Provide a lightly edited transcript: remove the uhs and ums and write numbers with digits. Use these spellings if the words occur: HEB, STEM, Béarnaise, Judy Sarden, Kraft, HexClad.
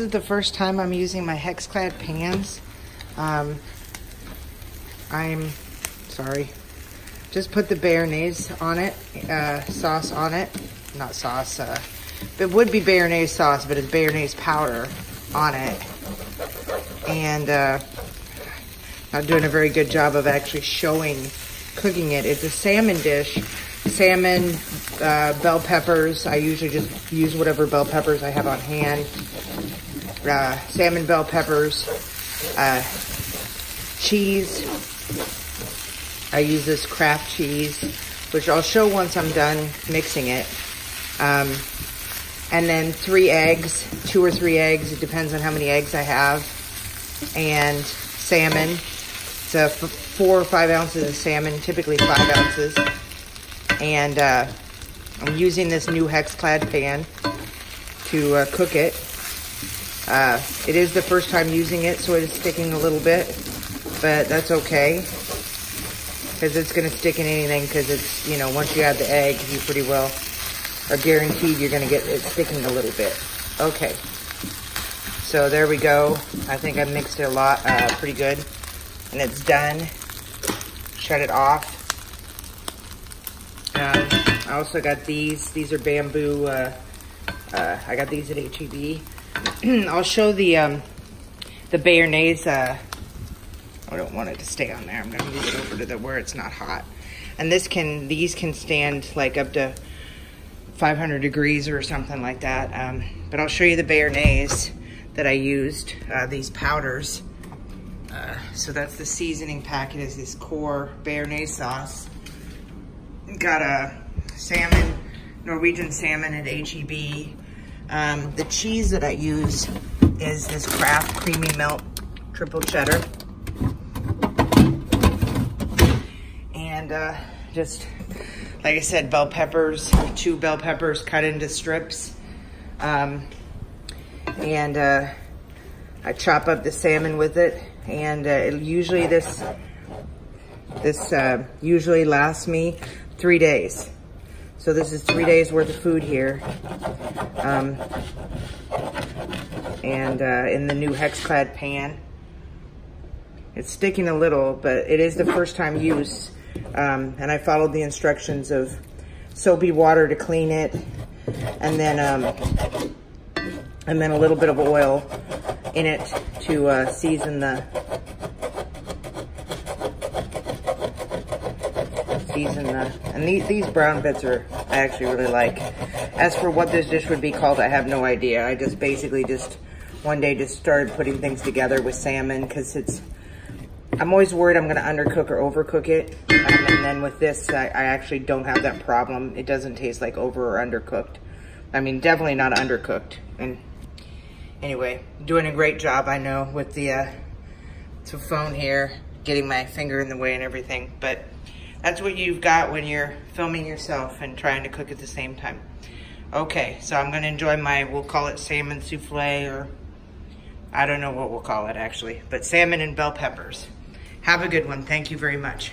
is the first time I'm using my HexClad pans. Just put the Béarnaise on it, sauce on it. Not sauce, it would be Béarnaise sauce, but it's Béarnaise powder on it. And not doing a very good job of actually showing cooking it. It's a salmon dish. Salmon, bell peppers. I usually just use whatever bell peppers I have on hand. Salmon, bell peppers, cheese. I use this Kraft cheese, which I'll show once I'm done mixing it. And then 2 or 3 eggs. It depends on how many eggs I have. And salmon. It's 4 or 5 ounces of salmon, typically 5 ounces. And I'm using this new HexClad pan to cook it. It is the first time using it, so it is sticking a little bit, but that's okay, because it's going to stick in anything, because it's, you know, once you add the egg, you pretty well are guaranteed you're going to get it sticking a little bit. Okay, so there we go. I think I mixed it a lot pretty good, and it's done. Shut it off. I also got these. These are bamboo. I got these at HEB. I'll show the Béarnaise. I don't want it to stay on there. I'm going to move it over to where it's not hot. And these can stand like up to 500 degrees or something like that. But I'll show you the Béarnaise that I used. These powders. So that's the seasoning packet. Is this core Béarnaise sauce. Got a salmon, Norwegian salmon at HEB. The cheese that I use is this Kraft Creamy Melt Triple Cheddar. And just, like I said, bell peppers, 2 bell peppers cut into strips. I chop up the salmon with it. And usually this usually lasts me 3 days. So this is 3 days worth of food here. In the new HexClad pan. It's sticking a little, but it is the first time use. And I followed the instructions of soapy water to clean it. And then a little bit of oil in it to season. And these brown bits are, I actually really like. As for what this dish would be called, I have no idea. I just basically one day started putting things together with salmon, because I'm always worried I'm going to undercook or overcook it. And then with this, I actually don't have that problem. It doesn't taste like over or undercooked. I mean, definitely not undercooked. And anyway, doing a great job, I know, with the phone here, getting my finger in the way and everything, but that's what you've got when you're filming yourself and trying to cook at the same time. Okay, so I'm gonna enjoy my, we'll call it salmon souffle, or I don't know what we'll call it actually, but salmon and bell peppers. Have a good one. Thank you very much.